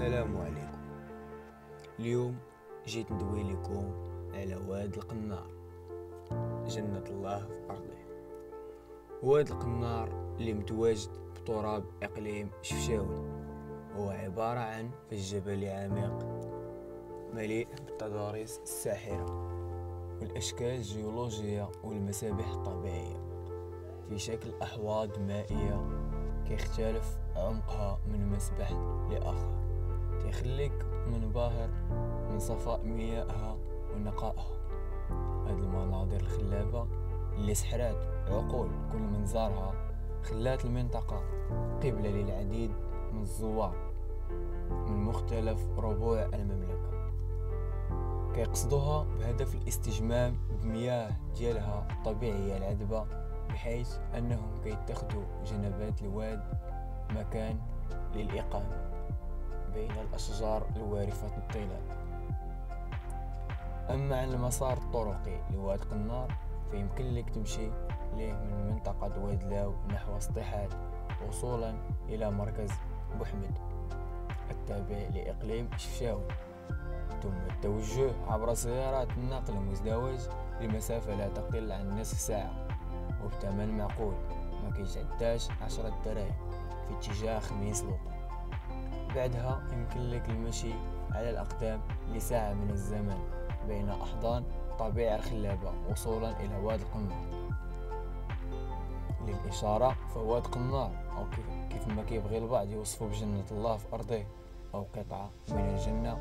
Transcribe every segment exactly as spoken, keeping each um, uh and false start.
السلام عليكم. اليوم جيت ندوي لكم على واد القنار، جنة الله في أرضه. واد القنار اللي متواجد بتراب إقليم شفشاون هو عبارة عن فج جبلي عميق مليء بالتضاريس الساحرة والأشكال الجيولوجية والمسابح الطبيعية في شكل أحواض مائية كيختلف عمقها من مسبح لآخر، تخليك منبهر من صفاء مياهها ونقائها. هاد المناظر الخلابة اللي سحرات عقول كل من زارها خلات المنطقة قبلة للعديد من الزوار من مختلف ربوع المملكة، كيقصدوها بهدف الاستجمام بمياه ديالها الطبيعية العذبة، بحيث أنهم كيتخذوا جنبات الواد مكان للإقامة بين الأشجار الوارفة الطلال. أما عن المسار الطرقي لواد القنار فيمكن لك تمشي ليه من منطقة واد لاو نحو السطحات وصولا إلى مركز محمد التابع لإقليم شفشاون، ثم التوجه عبر سيارات النقل المزدوج لمسافة لا تقل عن نصف ساعة وبثمن معقول ما كيتعداش عشرة دراهم في اتجاه خميس لوط. بعدها يمكن لك المشي على الأقدام لساعة من الزمن بين أحضان الطبيعة الخلابة وصولا إلى واد القنار. للإشارة فواد القنار أو كيف ما كيبغي البعض يوصفوا بجنة الله في أرضه أو قطعة من الجنة،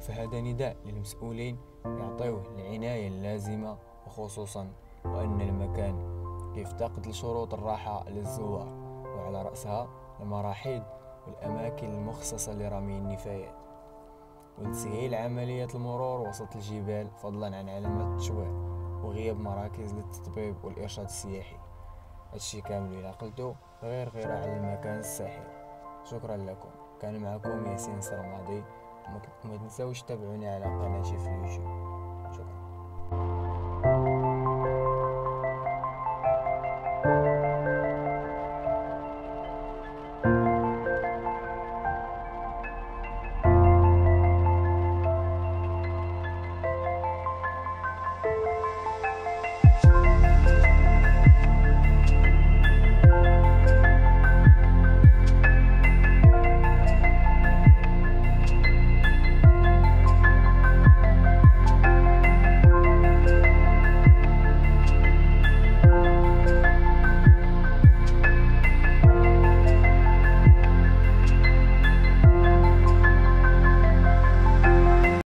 فهذا نداء للمسؤولين يعطيوه العناية اللازمة، وخصوصا وأن المكان يفتقد لشروط الراحة للزوار، وعلى رأسها المراحيض والأماكن المخصصة لرمي النفايات وتسهيل عملية المرور وسط الجبال، فضلا عن علامات التشويه وغياب مراكز للتطبيب والإرشاد السياحي. هادشي كامل إلى عقلتو غير غير على المكان الساحري. شكرا لكم، كان معكم ياسين سرمادي، وما تنساوش تابعوني على قناتي في اليوتيوب. شكرا.